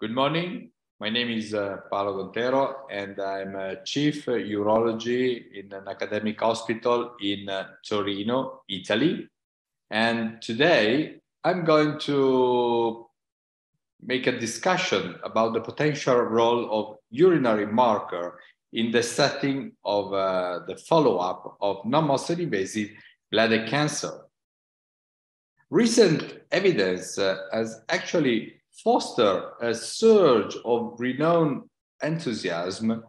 Good morning. My name is Paolo Gontero, and I'm Chief Urology in an academic hospital in Torino, Italy. And today I'm going to make a discussion about the potential role of urinary marker in the setting of the follow-up of non-muscle invasive bladder cancer. Recent evidence has actually foster a surge of renowned enthusiasm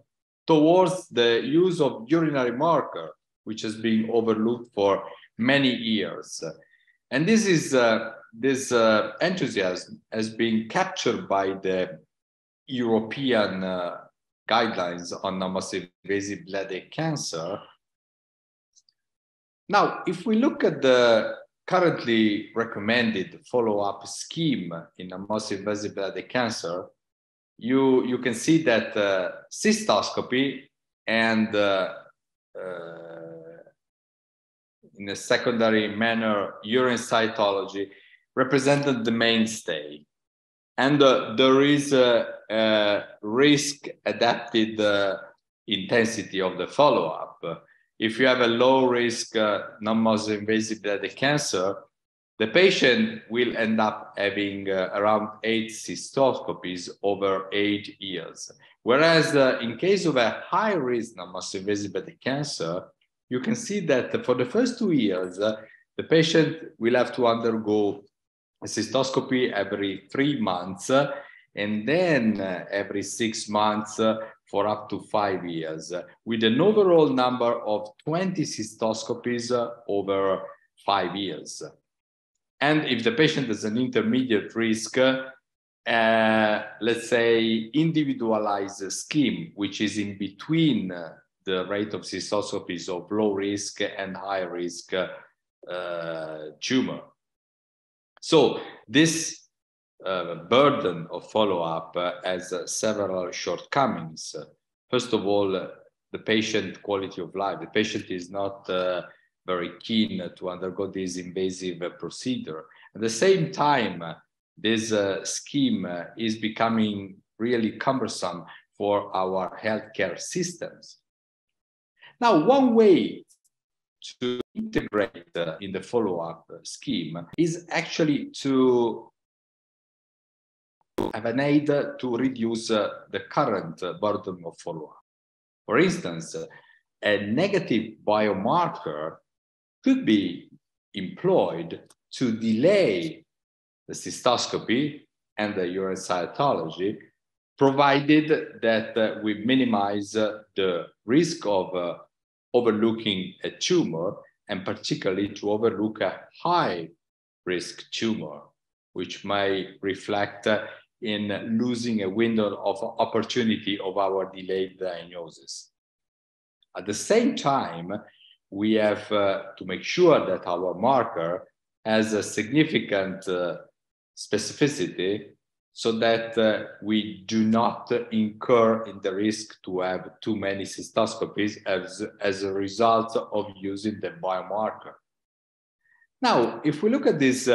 towards the use of urinary marker, which has been overlooked for many years. And this is this enthusiasm has been captured by the European guidelines on non-muscle invasive bladder cancer. Now, if we look at the currently recommended follow-up scheme in non-muscle invasive bladder cancer, you can see that cystoscopy and in a secondary manner, urine cytology represented the mainstay. And there is a risk-adapted intensity of the follow-up. If you have a low-risk non-muscle invasive bladder cancer, the patient will end up having around 8 cystoscopies over 8 years. Whereas in case of a high-risk non-muscle invasive bladder cancer, you can see that for the first 2 years, the patient will have to undergo a cystoscopy every 3 months, and then every 6 months, for up to 5 years, with an overall number of 20 cystoscopies over 5 years. And if the patient has an intermediate risk, let's say individualized scheme, which is in between the rate of cystoscopies of low risk and high risk tumor. So this burden of follow-up has several shortcomings. First of all, the patient quality of life. The patient is not very keen to undergo this invasive procedure. At the same time, this scheme is becoming really cumbersome for our healthcare systems. Now, one way to integrate in the follow-up scheme is actually to have an aid to reduce the current burden of follow-up. For instance, a negative biomarker could be employed to delay the cystoscopy and the urine cytology, provided that we minimize the risk of overlooking a tumor, and particularly to overlook a high-risk tumor, which may reflect in losing a window of opportunity of our delayed diagnosis. At the same time, we have to make sure that our marker has a significant specificity so that we do not incur in the risk to have too many cystoscopies as a result of using the biomarker. Now, if we look at this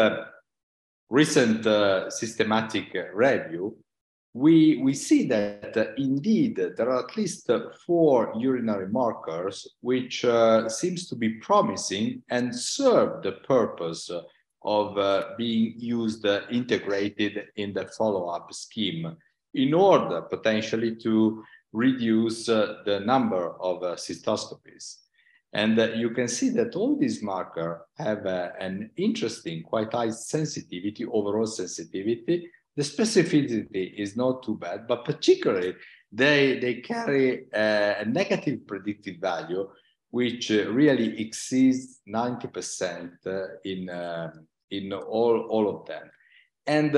recent systematic review, we see that indeed there are at least 4 urinary markers which seems to be promising and serve the purpose of being used integrated in the follow-up scheme in order potentially to reduce the number of cystoscopies. And you can see that all these markers have an interesting, quite high sensitivity, overall sensitivity. The specificity is not too bad, but particularly they carry a negative predictive value, which really exceeds 90% in all of them. And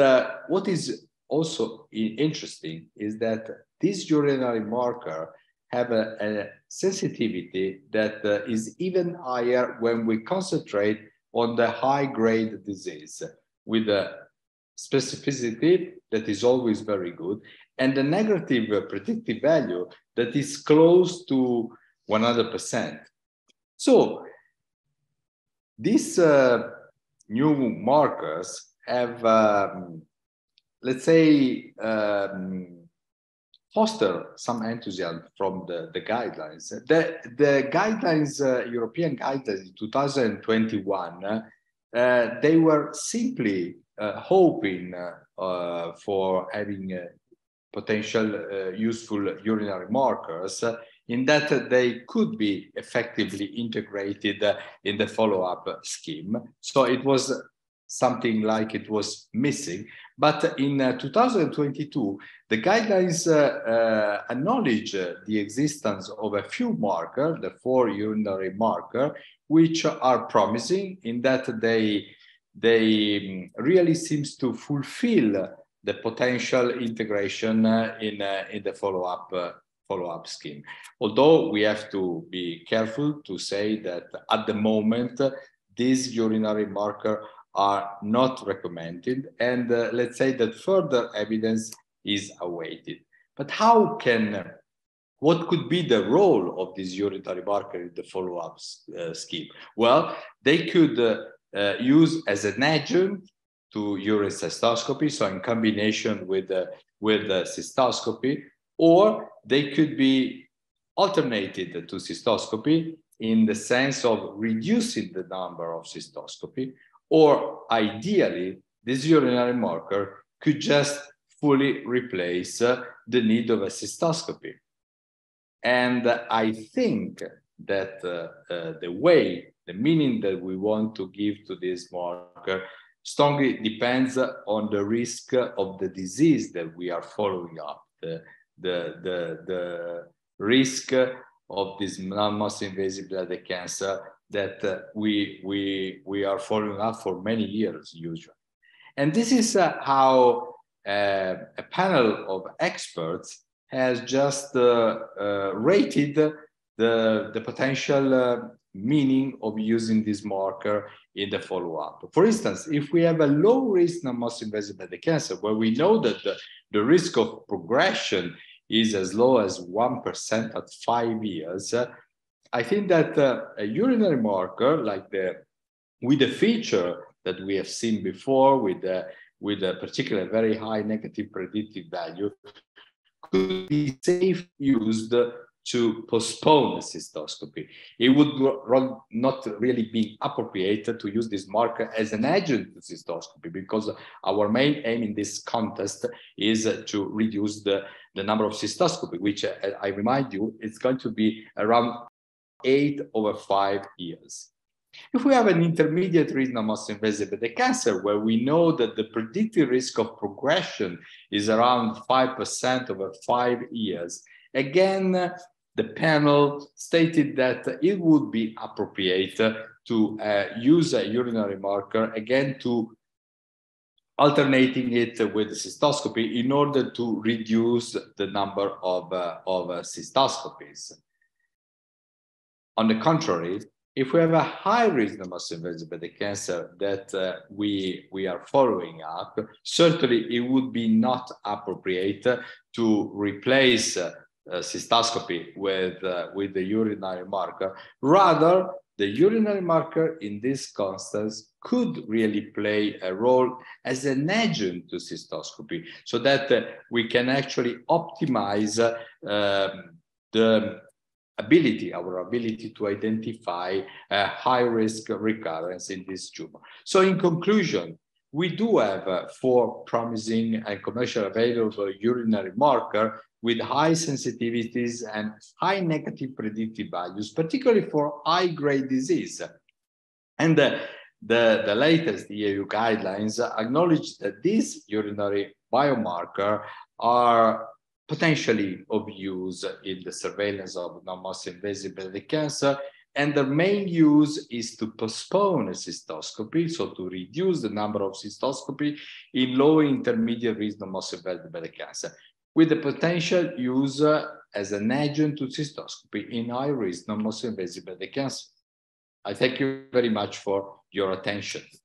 what is also interesting is that this urinary marker have a sensitivity that is even higher when we concentrate on the high-grade disease, with a specificity that is always very good, and a negative predictive value that is close to 100%. So these new markers have let's say, foster some enthusiasm from the guidelines. The guidelines, European guidelines in 2021, they were simply hoping for having potential useful urinary markers in that they could be effectively integrated in the follow-up scheme. So it was something like it was missing. But in 2022, the guidelines acknowledge the existence of a few markers, the 4 urinary markers, which are promising in that they really seems to fulfill the potential integration in the follow-up scheme. Although we have to be careful to say that at the moment, these urinary markers are not recommended, and let's say that further evidence is awaited. But how can, what could be the role of this urinary marker in the follow-up scheme? Well, they could use as an adjunct to urine cystoscopy, so in combination with cystoscopy, or they could be alternated to cystoscopy in the sense of reducing the number of cystoscopy, or ideally, this urinary marker could just fully replace the need of a cystoscopy. And I think that the meaning that we want to give to this marker strongly depends on the risk of the disease that we are following up. The risk of this non-muscle invasive bladder cancer that we are following up for many years usually. And this is how a panel of experts has just rated the potential meaning of using this marker in the follow-up. For instance, if we have a low-risk non-muscle invasive bladder cancer, where we know that the risk of progression is as low as 1% at 5 years, I think that a urinary marker like with the feature that we have seen before, with a particular very high negative predictive value, could be safe used to postpone the cystoscopy. It would not really be appropriate to use this marker as an adjunct to cystoscopy, because our main aim in this contest is to reduce the number of cystoscopy, which I remind you, it's going to be around 8/5 years. If we have an intermediate risk non-muscle invasive bladder cancer, where we know that the predicted risk of progression is around 5% over 5 years, again, the panel stated that it would be appropriate to use a urinary marker, again, to alternating it with cystoscopy in order to reduce the number of cystoscopies. On the contrary, if we have a high-risk non-muscle invasive bladder cancer that we are following up, certainly it would be not appropriate to replace cystoscopy with the urinary marker. Rather, the urinary marker in this constance could really play a role as an adjunct to cystoscopy, so that we can actually optimize our ability to identify a high-risk recurrence in this tumor. So in conclusion, we do have 4 promising and commercially available urinary markers with high sensitivities and high negative predictive values, particularly for high-grade disease. And the latest EAU guidelines acknowledge that these urinary biomarkers are potentially of use in the surveillance of non-muscle invasive bladder cancer, and the main use is to postpone a cystoscopy, so to reduce the number of cystoscopy in low intermediate risk non-muscle invasive bladder cancer, with the potential use as an adjunct to cystoscopy in high risk non-muscle invasive bladder cancer. I thank you very much for your attention.